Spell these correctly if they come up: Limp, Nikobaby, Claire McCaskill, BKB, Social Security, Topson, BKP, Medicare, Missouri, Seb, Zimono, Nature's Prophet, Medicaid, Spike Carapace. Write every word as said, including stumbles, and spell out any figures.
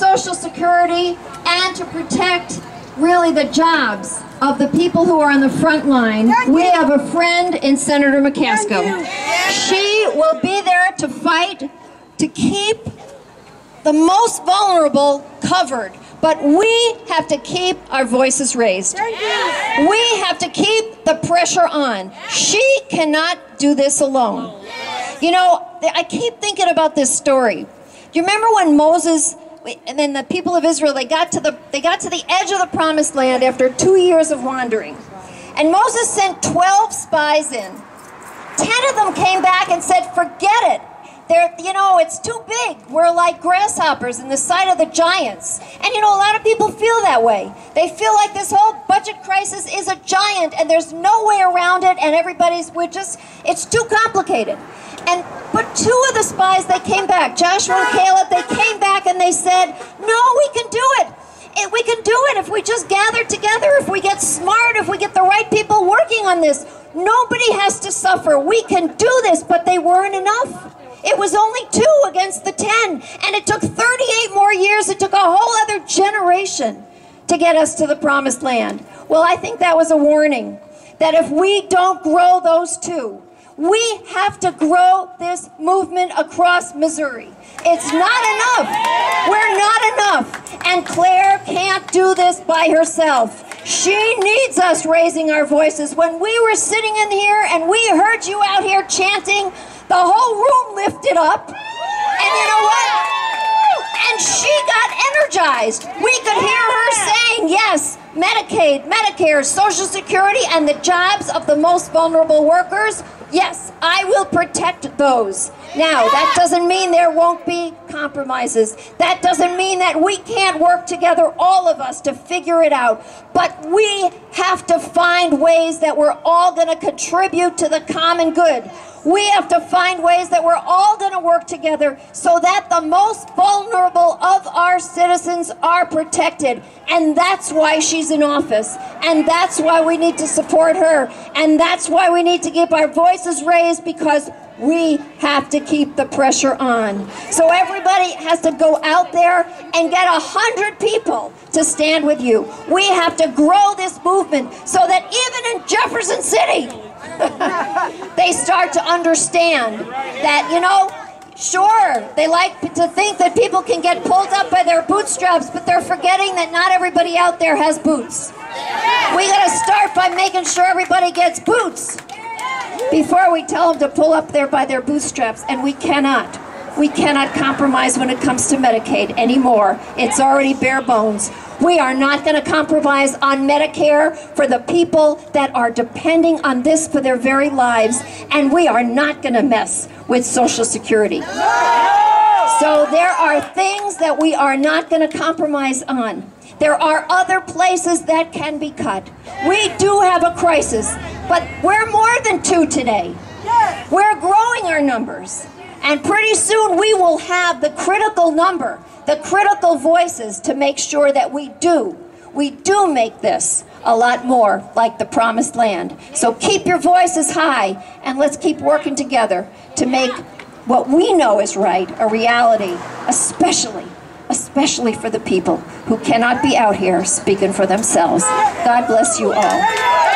Social Security and to protect really the jobs of the people who are on the front line. We have a friend in Senator McCaskill. She will be there to fight to keep the most vulnerable covered. But we have to keep our voices raised. We have to keep the pressure on. She cannot do this alone. You know, I keep thinking about this story. Do you remember when Moses and then the people of Israel, they got to the they got to the edge of the promised land after two years of wandering. And Moses sent twelve spies in. Ten of them came back and said, "Forget it. They're, you know, it's too big. We're like grasshoppers in the sight of the giants." And you know, a lot of people feel that way. They feel like this whole budget crisis is a giant and there's no way around it and everybody's, we're just, it's too complicated. And, but two of the spies, they came back, Joshua and Caleb, they came back and they said, "No, we can do it. It. We can do it if we just gather together, if we get smart, if we get the right people working on this. Nobody has to suffer. We can do this," but they weren't enough. It was only two against the ten, and it took thirty-eight more years. It took a whole other generation to get us to the promised land. Well, I think that was a warning, that if we don't grow those two, we have to grow this movement across Missouri. It's not enough. We're not enough. And Claire can't do this by herself. She needs us raising our voices. When we were sitting in here and we heard you out here chanting, the whole room lifted up, and you know what? And she got energized. We could hear her saying, yes, Medicaid, Medicare, Social Security, and the jobs of the most vulnerable workers, yes, I will protect those. Now, that doesn't mean there won't be compromises. That doesn't mean that we can't work together, all of us, to figure it out. But we have to find ways that we're all going to contribute to the common good. We have to find ways that we're all going to work together so that the most vulnerable of our citizens are protected. And that's why she's in office. And that's why we need to support her. And that's why we need to keep our voices raised, because we have to keep the pressure on. So everybody has to go out there and get a hundred people to stand with you. We have to grow this movement so that even in Jefferson City, they start to understand that, you know, sure, they like to think that people can get pulled up by their bootstraps, but they're forgetting that not everybody out there has boots. We gotta start by making sure everybody gets boots before we tell them to pull up there by their bootstraps. And we cannot. We cannot compromise when it comes to Medicaid anymore. It's already bare bones. We are not going to compromise on Medicare for the people that are depending on this for their very lives. And we are not going to mess with Social Security. So there are things that we are not going to compromise on. There are other places that can be cut. We do have a crisis, but we're more than two today. We're growing our numbers. And pretty soon we will have the critical number, the critical voices to make sure that we do, we do make this a lot more like the promised land. So keep your voices high, and let's keep working together to make what we know is right a reality, especially, especially for the people who cannot be out here speaking for themselves. God bless you all.